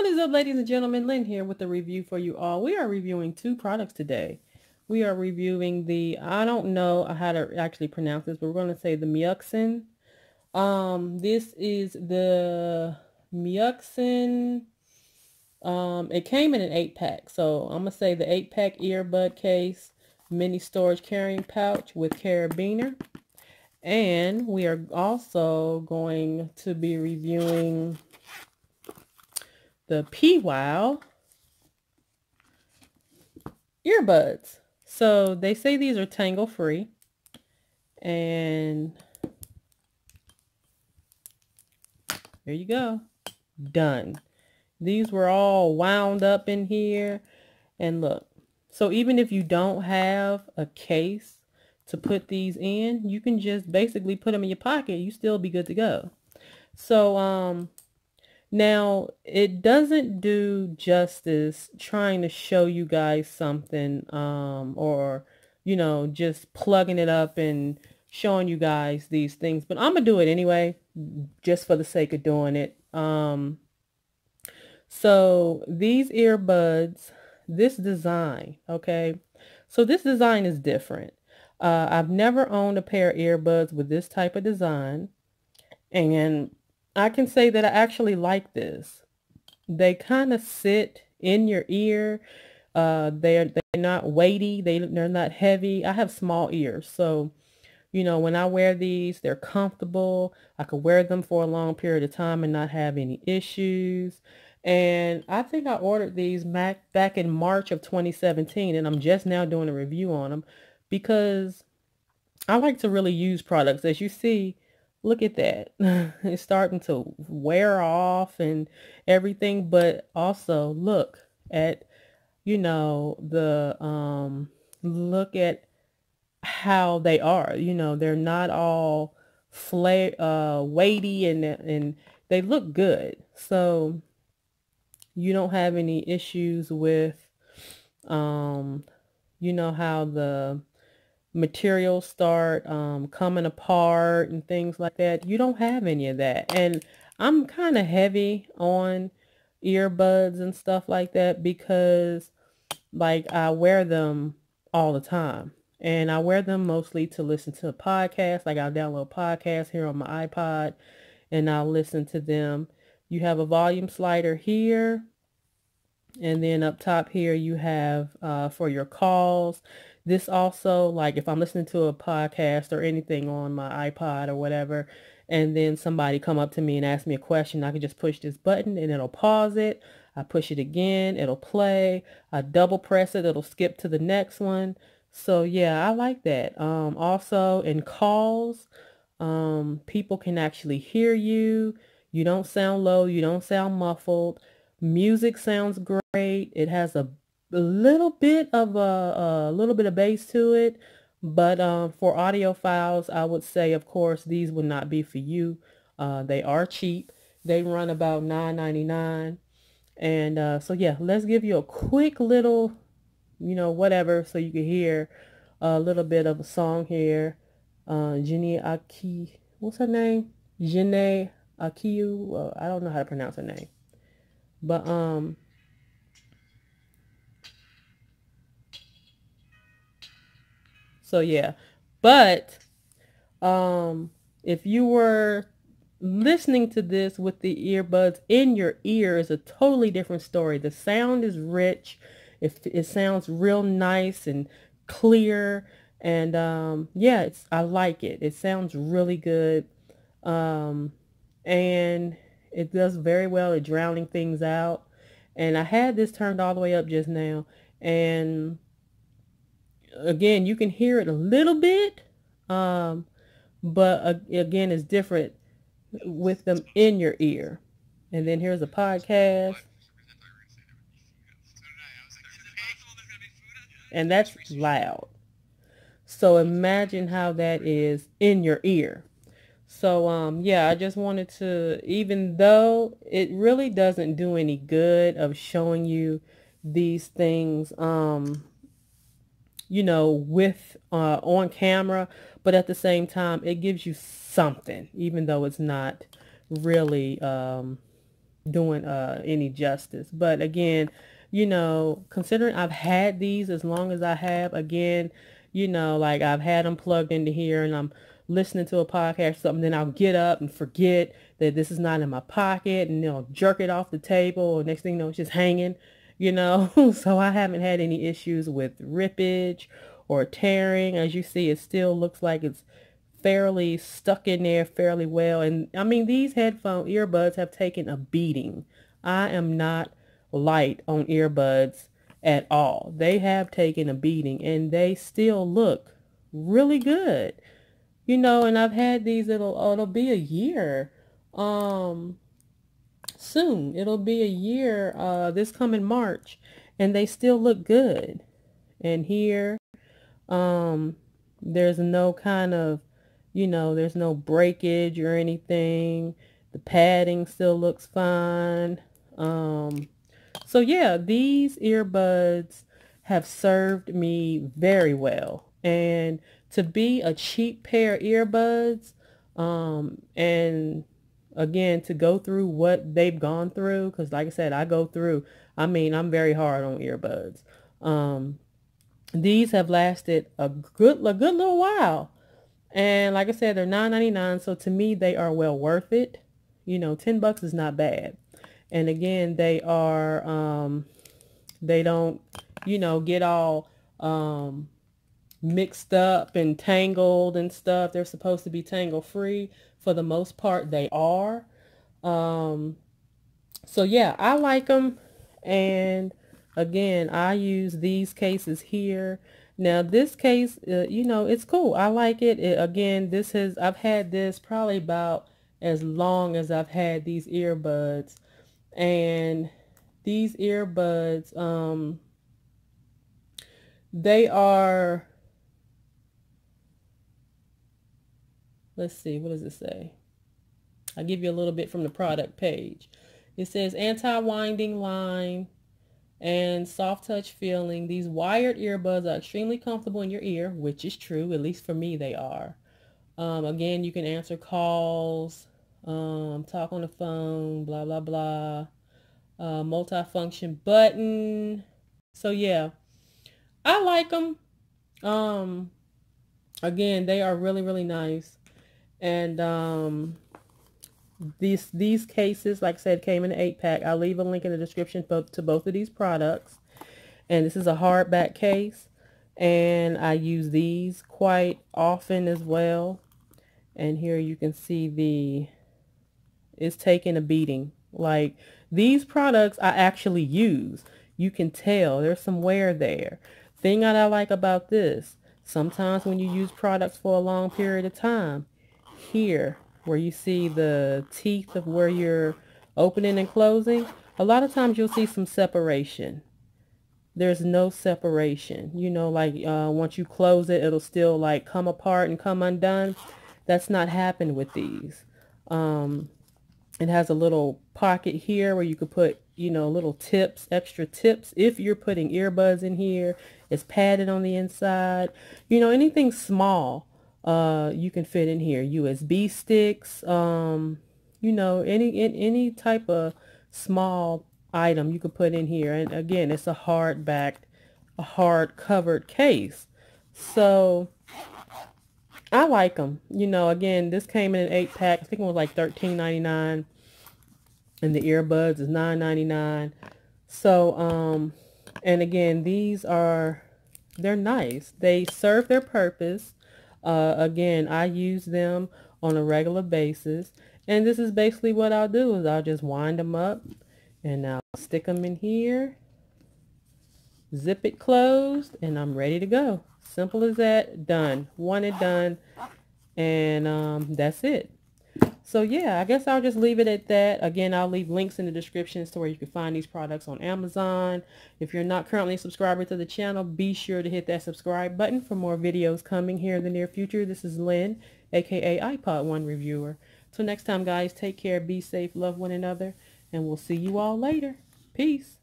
What is up, ladies and gentlemen? Lynn here with a review for you all. We are reviewing two products today. We are reviewing the, I don't know how to actually pronounce this, but we're going to say the Meuxan. This is the Meuxan. It came in an 8-pack, so I'm going to say the 8-pack earbud case, mini storage carrying pouch with carabiner. And we are also going to be reviewing the PWOW earbuds. So they say these are tangle free, and there you go, done. These were all wound up in here, and look, so even if you don't have a case to put these in, you can just basically put them in your pocket. You still be good to go. So now, it doesn't do justice trying to show you guys something or, you know, just plugging it up and showing you guys these things. But I'm going to do it anyway, just for the sake of doing it. So these earbuds, this design, okay, so this design is different. I've never owned a pair of earbuds with this type of design. And I can say that I actually like this. They kind of sit in your ear. They're not weighty. They're not heavy. I have small ears. So, you know, when I wear these, they're comfortable. I could wear them for a long period of time and not have any issues. And I think I ordered these back in March of 2017. And I'm just now doing a review on them because I like to really use products. As you see, look at that. It's starting to wear off and everything, but also look at, you know, the, look at how they are. You know, they're not all weighty and they look good. So you don't have any issues with, you know, how the materials start coming apart and things like that. You don't have any of that. And I'm kind of heavy on earbuds and stuff like that because, like, I wear them all the time, and I wear them mostly to listen to podcasts. Like, I'll download podcasts here on my iPod and I'll listen to them. You have a volume slider here, and then up top here you have for your calls. This also, like, if I'm listening to a podcast or anything on my iPod or whatever, and then somebody come up to me and ask me a question, I can just push this button and it'll pause it. I push it again, it'll play. I double press it, it'll skip to the next one. So yeah, I like that. Also in calls, people can actually hear you. You don't sound low, you don't sound muffled. Music sounds great. It has a little bit of bass to it, but for audiophiles, I would say, of course, these would not be for you. They are cheap. They run about $9.99, and so yeah, let's give you a quick little, you know, whatever, so you can hear a little bit of a song here. Jenny Akiu, what's her name? Jenny Akiu. I don't know how to pronounce her name, but so yeah, but if you were listening to this with the earbuds in your ear, is a totally different story. The sound is rich. It sounds real nice and clear, and yeah, I like it. It sounds really good, and it does very well at drowning things out. And I had this turned all the way up just now, and again, you can hear it a little bit, but again, it's different with them in your ear. And then here's a podcast, and that's loud. So imagine how that is in your ear. So yeah, I just wanted to, even though it really doesn't do any good of showing you these things, you know, with on camera, but at the same time, it gives you something, even though it's not really doing any justice. But again, you know, considering I've had these as long as I have, again, you know, like I've had them plugged into here and I'm listening to a podcast or something, then I'll get up and forget that this is not in my pocket and they'll jerk it off the table. Or next thing you know, it's just hanging, you know. So I haven't had any issues with rippage or tearing. As you see, it still looks like it's fairly stuck in there fairly well. And I mean, these earbuds have taken a beating. I am not light on earbuds at all. They have taken a beating and they still look really good, you know. And I've had these, it'll be a year soon. It'll be a year this coming March, and they still look good. And here there's no kind of, you know, there's no breakage or anything. The padding still looks fine. So yeah, these earbuds have served me very well. And to be a cheap pair of earbuds, and again, to go through what they've gone through, because like I said, I go through, I mean, I'm very hard on earbuds. These have lasted a good little while. And like I said, they're $9.99. So to me, they are well worth it. You know, 10 bucks is not bad. And again, they are, they don't, you know, get all, mixed up and tangled and stuff. They're supposed to be tangle free. For the most part, they are. So yeah, I like them. And again, I use these cases here. Now this case, you know, it's cool. I like it. Again, this is, I've had this probably about as long as I've had these earbuds. And these earbuds, they are, let's see, what does it say? I'll give you a little bit from the product page. It says anti-winding line and soft touch feeling. These wired earbuds are extremely comfortable in your ear, which is true. At least for me, they are. Again, you can answer calls, talk on the phone, blah, blah, blah, multifunction button. So yeah, I like them. Again, they are really, really nice. And, these cases, like I said, came in an 8-pack. I'll leave a link in the description to both of these products. And this is a hardback case. And I use these quite often as well. And here you can see it's taking a beating. Like, these products I actually use. You can tell there's some wear there. Thing that I like about this, sometimes when you use products for a long period of time, here where you see the teeth of where you're opening and closing, a lot of times you'll see some separation. There's no separation, you know, like once you close it, it'll still like come apart and come undone. That's not happened with these. It has a little pocket here where you could put, you know, little tips, extra tips, if you're putting earbuds in here. It's padded on the inside, you know, anything small you can fit in here. USB sticks, you know, any type of small item you can put in here. And again, it's a hard covered case. So I like them, you know. Again, this came in an 8-pack. I think it was like $13.99, and the earbuds is $9.99. So and again, these are, they're nice. They serve their purpose. Again, I use them on a regular basis, and this is basically what I'll do is I'll just wind them up and I'll stick them in here, zip it closed, and I'm ready to go. Simple as that. Done. One and done. And that's it. So yeah, I guess I'll just leave it at that. Again, I'll leave links in the descriptions to where you can find these products on Amazon. If you're not currently a subscriber to the channel, be sure to hit that subscribe button for more videos coming here in the near future. This is Lynn, aka iPod One Reviewer. Till next time, guys, take care, be safe, love one another, and we'll see you all later. Peace.